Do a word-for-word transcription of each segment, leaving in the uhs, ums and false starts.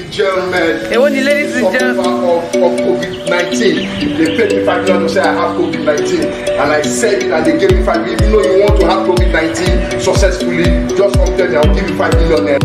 and gentlemen, hey, what the ladies and gentlemen of, of, of COVID nineteen, they paid me five dollars to say I have COVID nineteen, and I said that they gave me five. Even though you want to have COVID nineteen successfully, just up there, they'll give you five million.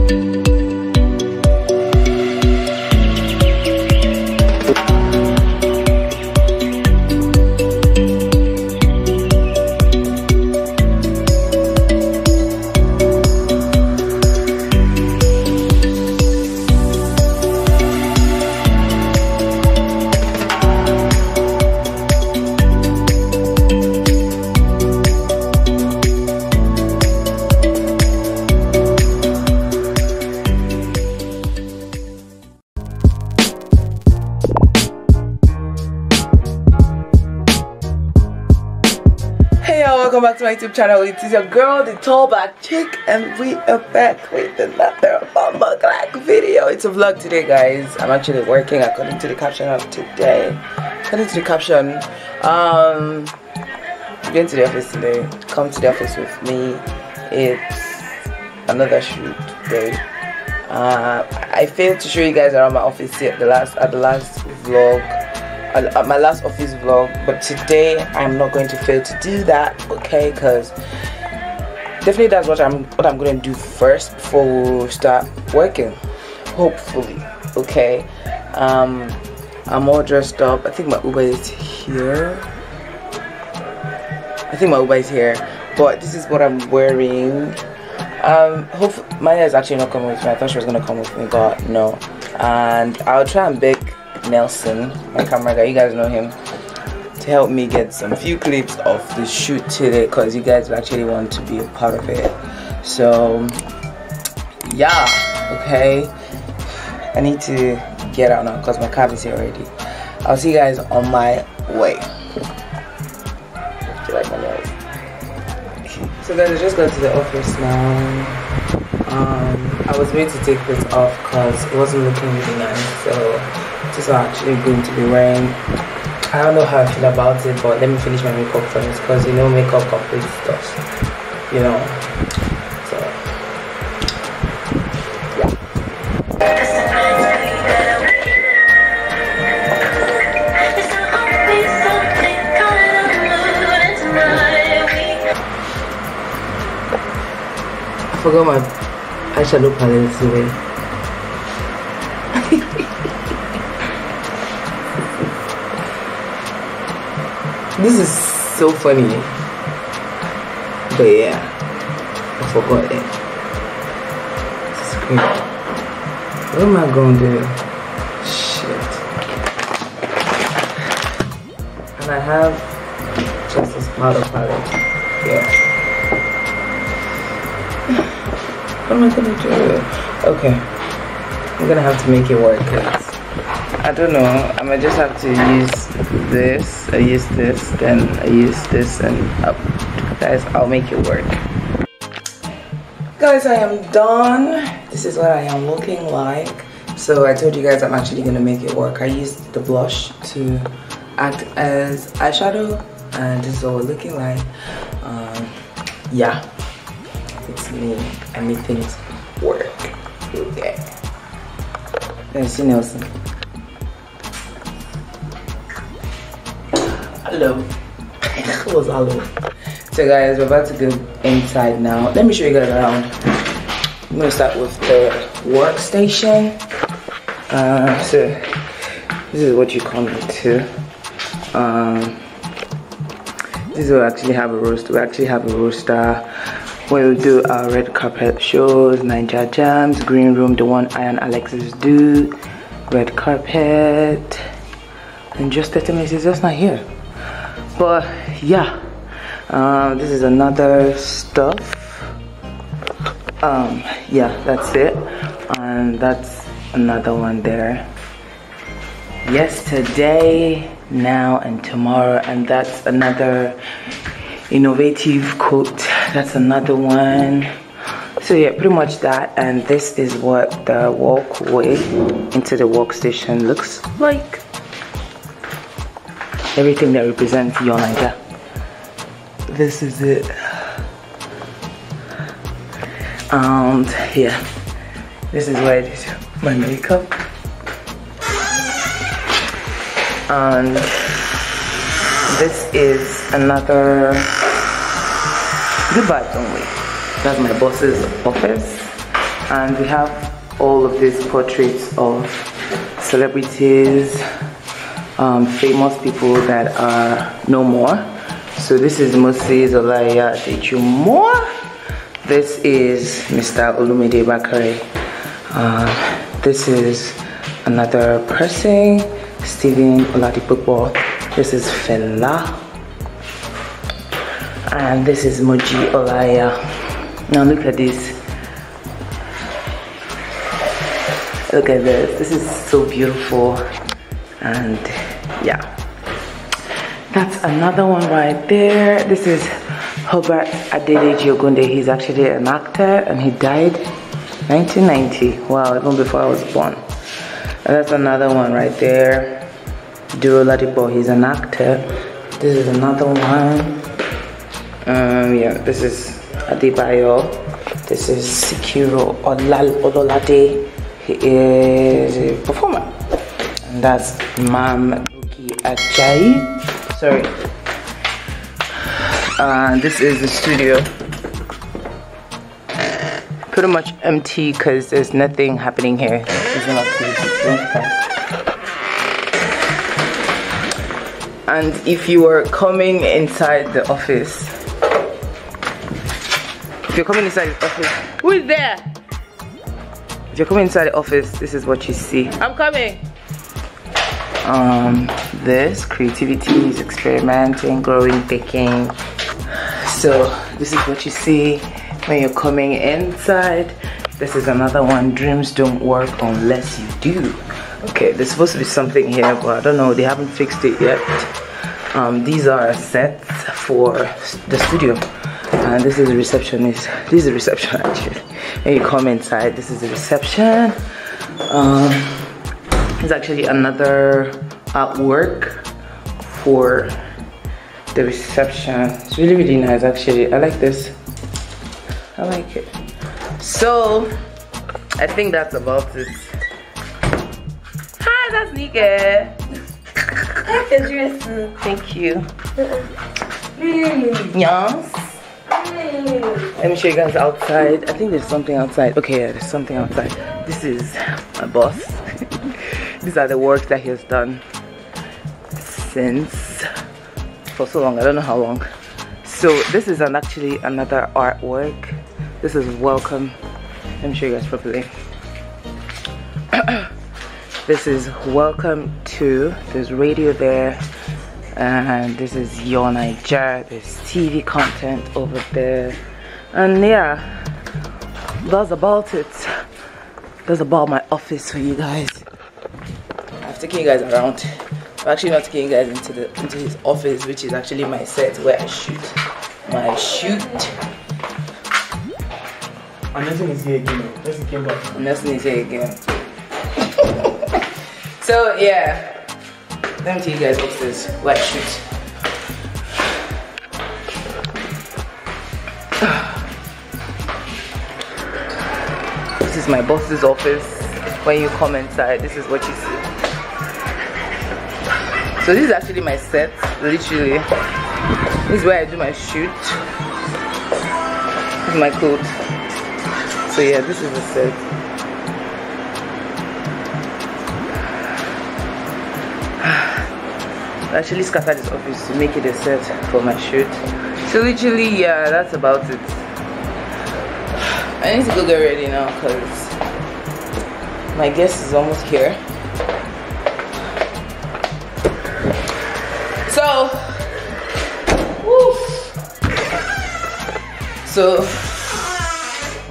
Welcome back to my YouTube channel. It is your girl, the tallback chick, and we are back with another bumble clack video. It's a vlog today, guys. I'm actually working according to the caption of today. According to the caption, um, I'm going to the office today. Come to the office with me. It's another shoot day. Uh, I failed to show you guys around my office at the last at the last vlog. At my last office vlog, but today I'm not going to fail to do that, okay? Because definitely that's what I'm what I'm going to do first before we start working, hopefully, okay? um I'm all dressed up. I think my Uber is here. I think my Uber is here, but this is what I'm wearing. Um hope Maya is actually not coming with me. I thought she was gonna come with me, God no. And I'll try and bake Nelson, my camera guy, you guys know him, to help me get some few clips of the shoot today, because you guys actually want to be a part of it. So yeah, okay, I need to get out now because my cab is here already. I'll see you guys on my way. Do you like my nails? So guys, I just got to the office now. um I was made to take this off because it wasn't looking really nice, so this is actually going to be wearing. I don't know how I feel about it, but let me finish my makeup first, because you know makeup completes stuff, you know. So yeah. I forgot my eyeshadow palette today. This is so funny, but yeah, I forgot it. It's great. What am I gonna do? Shit. And I have just this powder palette. Yeah. What am I gonna do? Okay, I'm gonna have to make it work. I don't know, I might just have to use this, I use this, then I use this, and up. Guys, I'll make it work. Guys, I am done. This is what I am looking like. So I told you guys I'm actually going to make it work. I used the blush to act as eyeshadow, and this is what we're looking like. Um, yeah, it's me. I make things work. Okay. Let's see Nelson. Hello. It was hello. So guys, we're about to go inside now. Let me show you guys around. I'm gonna start with the workstation. Uh, so this is what you come into. Um, this will actually have a roster. We actually have a roster. We'll do our red carpet shows, Ninja Jams, Green Room, the one I and Alexis do, red carpet, and just thirty minutes is just not here. But yeah, um, this is another stuff. Um, yeah, that's it, and that's another one there. Yesterday, now, and tomorrow, and that's another innovative coat. That's another one. So yeah, pretty much that. And this is what the walkway into the workstation looks like. Everything that represents your Naija. This is it. And yeah, this is where it is. my makeup. And this is another Dubai Tongue. That's my boss's office. And we have all of these portraits of celebrities, um, famous people that are no more. So this is Moses Olaiya Adejumo. This is Mister Olumide Bakari. Uh, this is another person, Stephen Oladipupo. This is Fela. And this is Moji Olaya. Now look at this. Look at this. This is so beautiful. And yeah. That's another one right there. This is Hubert Adeleye Ogunde. He's actually an actor and he died nineteen ninety. Wow, even before I was born. And that's another one right there. Duro Ladipo, he's an actor. This is another one. Um, yeah, this is Adibayo. This is Sikiro Odolade. He is a performer. And that's Mam Doki Ajayi. Sorry. Uh, this is the studio. Pretty much empty because there's nothing happening here. And if you are coming inside the office, if you're coming inside the office, who is there? If you're coming inside the office, this is what you see. I'm coming. Um, this creativity is experimenting, growing, baking. So this is what you see when you're coming inside. This is another one. Dreams don't work unless you do. Okay, there's supposed to be something here, but I don't know. They haven't fixed it yet. Um, these are sets for the studio, and this is the receptionist. This is the reception actually. When you come inside, this is the reception. Um. It's actually another artwork for the reception. It's really, really nice actually. I like this. I like it. So, I think that's about it. Hi, that's Nike. That's the dress. Thank you. Mm. Yes. Mm. Let me show you guys outside. I think there's something outside. Okay, yeah, there's something outside. This is my boss. These are the works that he has done since for so long. I don't know how long. So this is an actually another artwork. This is welcome. Let me show you guys properly. This is welcome to. There's radio there, and this is Your Nigeria. There's T V content over there, and yeah, that's about it. That's about my office for you guys. Taking you guys around. I'm actually not taking you guys into the into his office, which is actually my set where I shoot my shoot. And Nelson is here again. Nelson came back. Nelson is here again. So yeah, let me take you guys upstairs where I shoot. This is my boss's office. When you come inside, this is what you see. So this is actually my set, literally. This is where I do my shoot. This is my coat. So yeah, this is the set. I actually scattered this office to make it a set for my shoot. So literally, yeah, that's about it. I need to go get ready now because my guest is almost here. So, woof. So,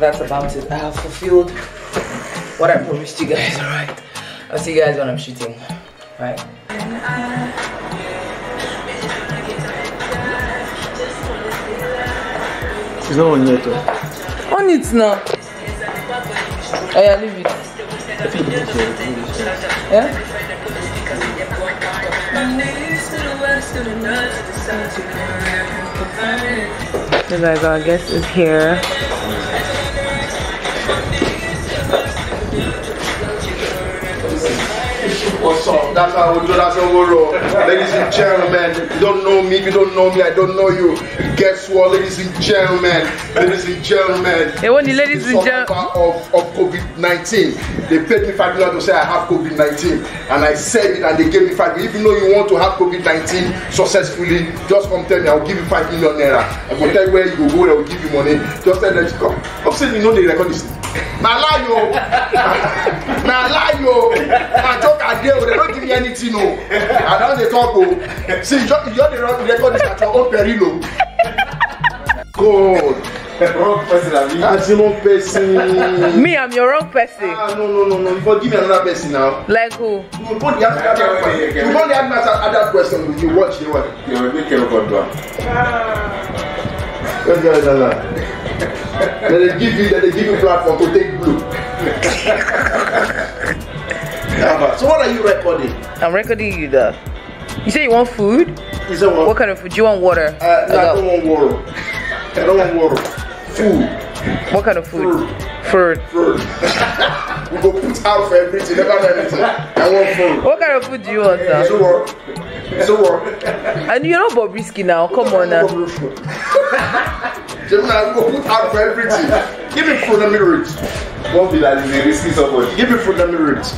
that's about it. I have fulfilled what I promised you guys, alright? I'll see you guys when I'm shooting, right? It's not on yet, though. On it now. Oh yeah, leave it. Yeah? You guys, our guest is here. What's up? That's how we do. That's how we roll. Ladies and gentlemen, you don't know me. You don't know me. I don't know you. Guess what, ladies and gentlemen? Ladies and gentlemen. Hey, when the ladies and gentlemen of, of COVID nineteen, they paid me five dollars to say I have COVID nineteen, and I said it, and they gave me five. Even though you want to have COVID nineteen successfully, just come tell me. I'll give you five million naira. I will tell you where you go. Where I will give you money. Just tell them to come. I'm saying you know they record this. Now lie yo. Now lie yo. Now joke at them. They don't give me anything no. And now they talk oh. See, you just you the record this at your own peril. God. Wrong person, I mean. I'm the wrong person. Me, I'm your wrong person. Ah, no, no, no, no. You got give me another person now. Like who? You got the other question. You watch the one. You make a record one. Don't do that. They give you, they give you platform to take blue. So what are you recording? I'm recording you there. You say you want food? You say what? What kind of food? Do you want water? Uh, no, I don't want water. I don't want water. Food. What kind of food? Food. Food. We go put out for everything, never everything. I want food. What kind of food do you want, sir? So what? So what? And you're not Bobrisky now, come on now. Gemini, we go put out for everything. Give me food and me rich. Won't be like the risky somebody. Give me food and me rich.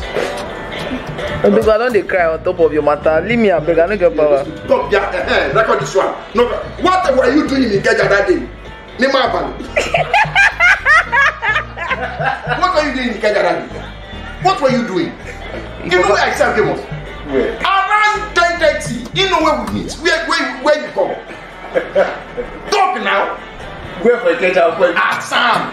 Because I don't cry on top of your matter. Leave me up, I don't get power. Stop, yeah, record this one. No, what were you doing in Geja that day? What were you doing in Kajarani? What were you doing? You know where I said them off? Where? Around ten thirty, you know where we meet. Where, where, where you come? Talk now. Where for Kajarani? Where? Ah, Sam.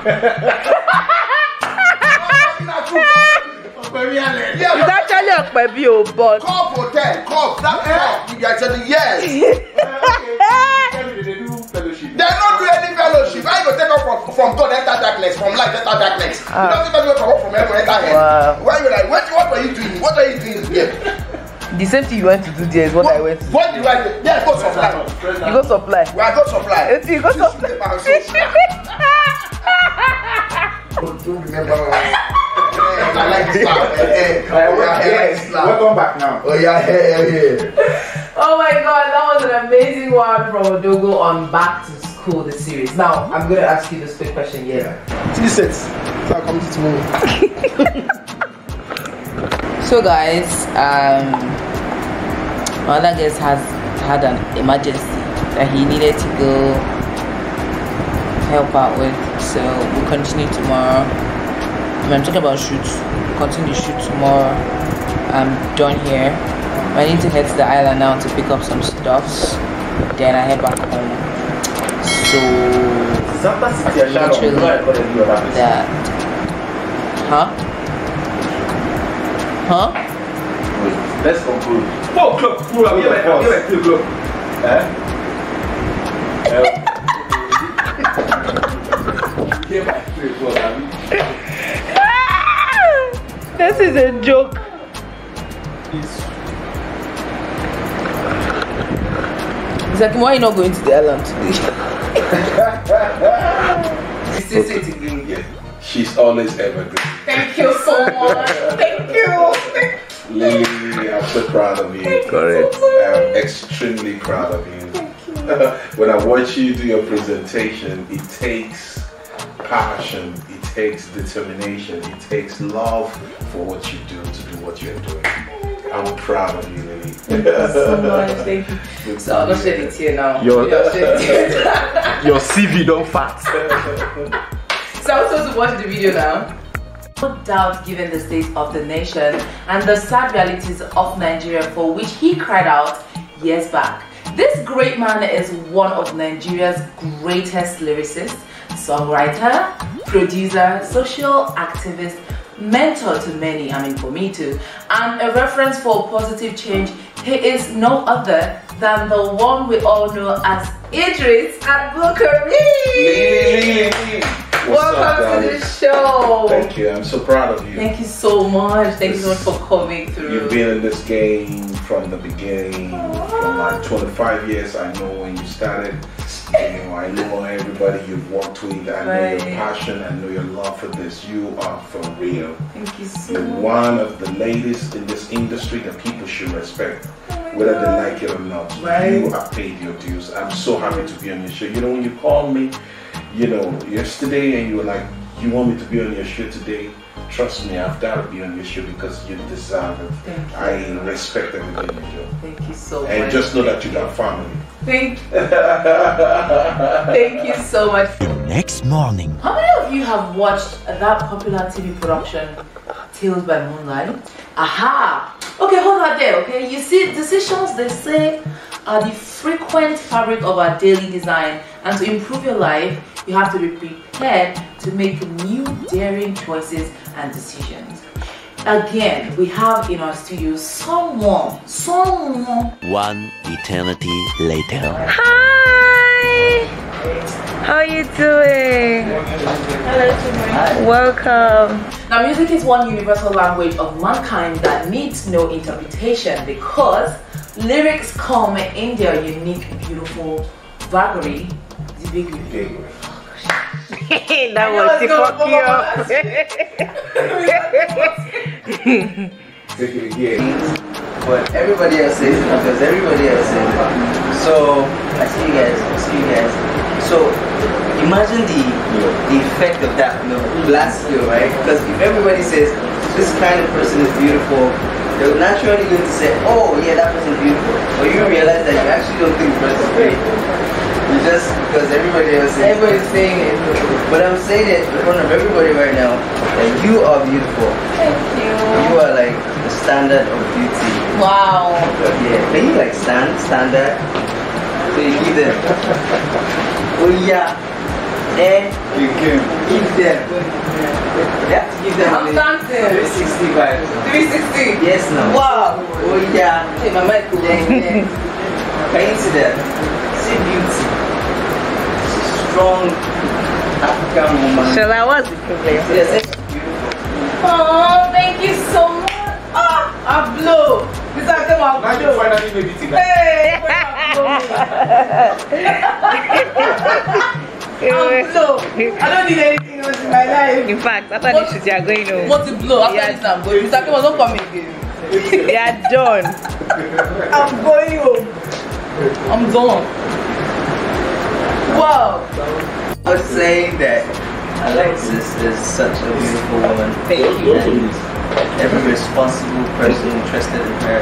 It's actually a baby, but. Cough hotel, cough. That cough. You guys said yes. They don't do any fellowship. I go take up from, from God, enter darkness, from light, enter darkness. Ah. You don't even go from heaven, enter heaven. Wow. Why would I? What, what are you doing? What are you doing here? The same thing you want to do there is what, what I went to do. What do I do? Yeah, go supply. You go supply. Well, I go supply. You go supply. Don't remember. I like this laugh. Welcome back now. Oh, yeah, yeah, yeah. Oh my god, that was an amazing one from Odogo on Back to School, the series. Now, I'm going to ask you this quick question here. T-shirts, so I'll come to tomorrow. So guys, um, my other guest has had an emergency that he needed to go help out with. So we'll continue tomorrow. When I'm talking about shoots, we'll continue to shoot tomorrow. I'm done here. I need to head to the island now to pick up some stuffs. Then I head back home. So literally that. Huh? Huh? Wait, let's conclude. Four o'clock. Four o'clock. Four o'clock. Eh? This is a joke. It's like, why are you not going to the island today? She's always evergreen. Thank you so much. Thank you. Lily, I'm so proud of you. Thank Correct. You so I'm extremely proud of you. Thank you. When I watch you do your presentation, it takes passion, it takes determination, it takes love for what you do to do what you're doing. I'm proud of you, Lily. Thank you so much. Thank you. So I'm gonna shed a tear now. Your, your C V don't fat. So I'm supposed to watch the video now. No doubt, given the state of the nation and the sad realities of Nigeria, for which he cried out years back. This great man is one of Nigeria's greatest lyricists, songwriter, producer, social activist, mentor to many, I mean for me too, and a reference for positive change. He is no other than the one we all know as Eedris Abdulkareem. Welcome up, to the show. Thank you. I'm so proud of you. Thank you so much. Thank this, you so much for coming through. You've been in this game from the beginning. Aww. From like twenty-five years. I know when you started. you know, I know everybody you've worked with. I right. know your passion. I know your love for this. You are for real. Thank you so You're much. One of the ladies in this industry that people should respect, oh whether God. they like it or not. Right. You have paid your dues. I'm so happy to be on your show. You know, when you called me, you know, yesterday and you were like, you want me to be on your show today? Trust me, I've got to be on your show because you deserve it. Thank you. I respect everything you do. Thank you so and much. And just know that you got family. Thank you. Thank you so much. The next morning. How many of you have watched that popular T V production, Tales by Moonlight? Aha! Okay, hold on there, okay? You see, decisions, they say, are the frequent fabric of our daily design. And to improve your life, you have to be prepared to make new daring choices and decisions. Again, we have in our studio someone, someone. One eternity later. Hi! How are you doing? Hello, children. Welcome. Now, music is one universal language of mankind that needs no interpretation because lyrics come in their unique, beautiful vagary. The big, big, that was the fuck you up. Take it again. But everybody else says it because everybody else says it. So I see you guys, I see you guys. So imagine the the effect of that, you know, last year, right? Because if everybody says this kind of person is beautiful, they're naturally going to say, oh yeah, that person is beautiful. But you realize that you actually don't think the person is beautiful. You just, because everybody else is everybody's saying it. But I'm saying it in front of everybody right now, that you are beautiful. Thank you. You are like the standard of beauty. Wow. Yeah, can you like stand, standard? So you give them. Oh yeah. Eh? You give. Give them. You have to give them I'm dancing. three sixty-five. three sixty? Yes, no. Wow. Oh yeah. Hey, my mic could yeah, yeah. Can you see that? Beauty. Strong African woman. Shall I was the privilege? Yes, it's beautiful. Oh, thank you so much. Ah, I blow. This is the one. Now you finally made it. Hey, I blow. I don't need anything else in my life. In fact, after what, this, you are going home. What's the blow? After yeah. this, I'm going. Mister Kemo, don't come again. They are done. I'm going home. I'm gone. Wow! I was saying that Alexis is such a beautiful woman. Thank you. Every responsible person interested in her.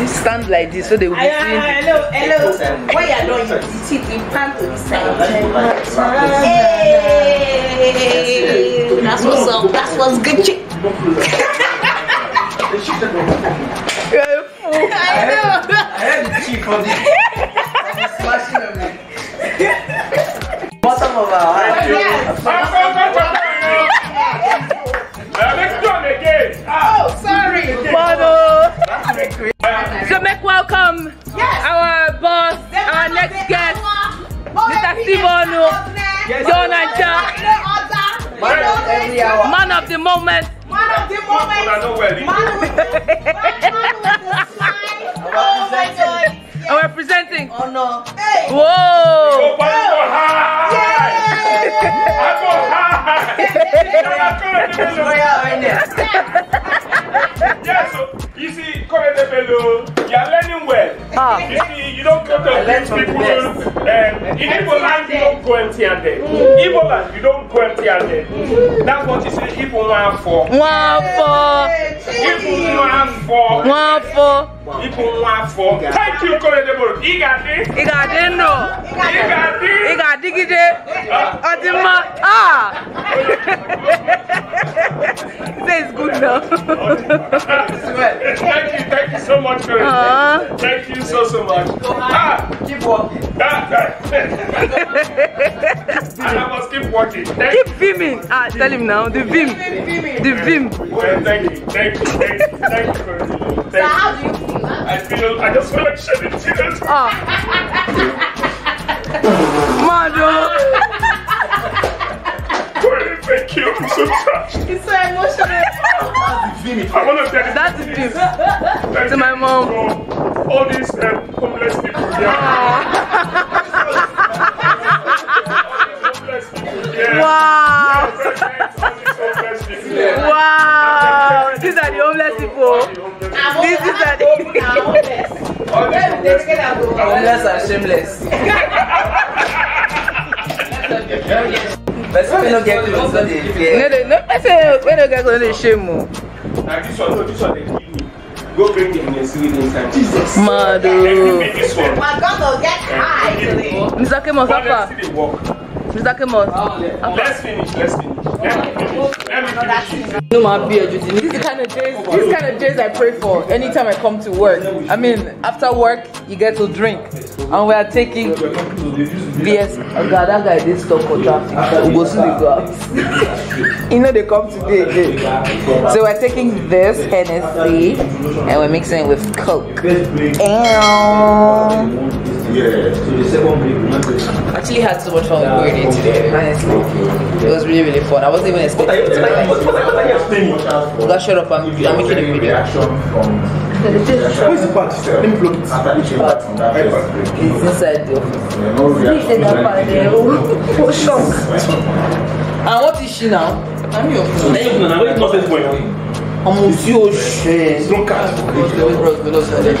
They stand like this so they will be seeing. Hello, hello. Why are you doing this? You pan to the side. Hey! That's what's up. That's what's good. I know. I heard the chief on this. Bottom of our heart. Let's do it again. Oh, sorry. So make welcome yes. our boss, yes. our next guest, Mister Stephen Oladipupo. Man of the moment. Man of the moment. Man of the Oh my God. I'm representing. Oh no. Hey. Whoa. Go high. Yeah. I go high. Yeah, so you see, Korede Bello, you are learning well. Ah. You see, you don't go to these people. And in Igbo land, you don't go empty handed. Igbo land, you don't go empty handed. That's what you say, Igbo land for. One for. Igbo land for. One for. People want for. Thank you, Korede Bello. Igadi. Igadi no. Igadi. Igadi gide. Adima. Ah. This is good now. Thank you, thank you so much, Korede. Uh-huh. Thank you so so much. Ah. Keep walking. That, that. And I must keep walking. Thank keep beaming. Ah, tell him now. The beam. The beam. Well, thank you, thank you, thank you, thank you, Korede. So how do you feel? I feel, I just feel like shedding tears. Oh. Mado! Thank you, I'm so touched. It's so emotional. I want to tell you. That's the thing. To my mom. All these um, homeless people. Yeah. Homeless and shameless. But we don't get close, so they fear. No, they no. I say we don't get close, they shame more. Now this one, no, this one they kill me. Go bring him in seaweed inside. Jesus. Mad. My God will get high today. Mister Kemos, Papa. Mister Kemos. Let's finish. Let's finish. No, my beer, Judy. This is the kind of days. This kind of days I pray for. Anytime I come to work, I mean, after work you get to drink, and we are taking B S. Oh God, that guy did stop for traffic. Go to the glass. You know they come today again. So we're taking this Hennessy, and we're mixing it with Coke. And actually had so much fun with Korede today, honestly. It was really, really fun. I wasn't even expecting it. Shut up, I'm, I'm making a video. Where's the part? It's inside the office. And what is she now? I'm your friend. Monsieur Chef. Don't catch because it's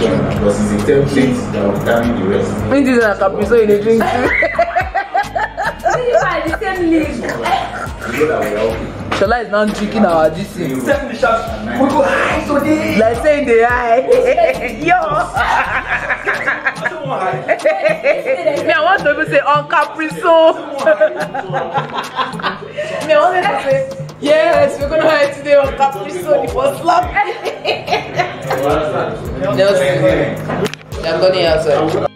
ten things that will carry the rest. When this is a caprice in a drink. Shola is now drinking our G C. We go high today. Like saying they high. Yo. Me, I want to say on caprice. Me, I want to say. Yes, we're gonna hide today on Capricorn. It was lovely. They are going outside.